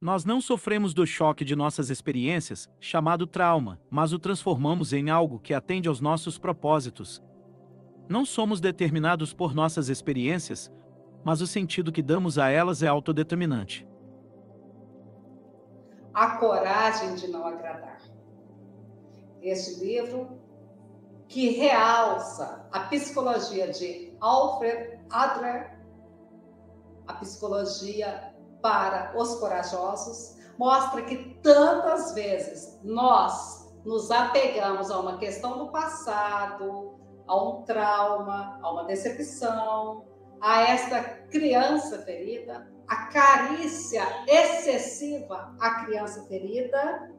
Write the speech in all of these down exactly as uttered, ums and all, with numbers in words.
Nós não sofremos do choque de nossas experiências, chamado trauma, mas o transformamos em algo que atende aos nossos propósitos. Não somos determinados por nossas experiências, mas o sentido que damos a elas é autodeterminante. A Coragem de Não Agradar. Este livro, que realça a psicologia de Alfred Adler, a psicologia para os corajosos, mostra que tantas vezes nós nos apegamos a uma questão do passado, a um trauma, a uma decepção, a esta criança ferida, a carícia excessiva à criança ferida,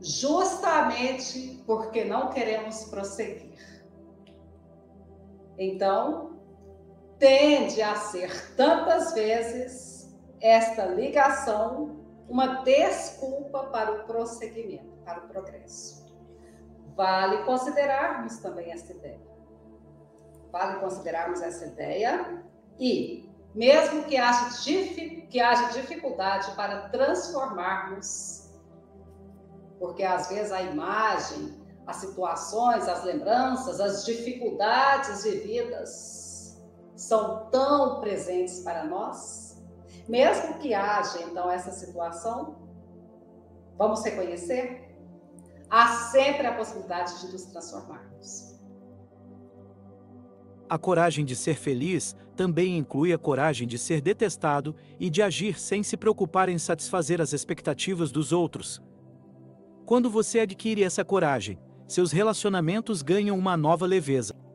justamente porque não queremos prosseguir. Então, tende a ser tantas vezes esta ligação uma desculpa para o prosseguimento, para o progresso. Vale considerarmos também essa ideia. Vale considerarmos essa ideia e, mesmo que haja, que haja dificuldade para transformarmos, porque às vezes a imagem, as situações, as lembranças, as dificuldades vividas são tão presentes para nós. Mesmo que haja, então, essa situação, vamos reconhecer, há sempre a possibilidade de nos transformarmos. A coragem de ser feliz também inclui a coragem de ser detestado e de agir sem se preocupar em satisfazer as expectativas dos outros. Quando você adquire essa coragem, seus relacionamentos ganham uma nova leveza.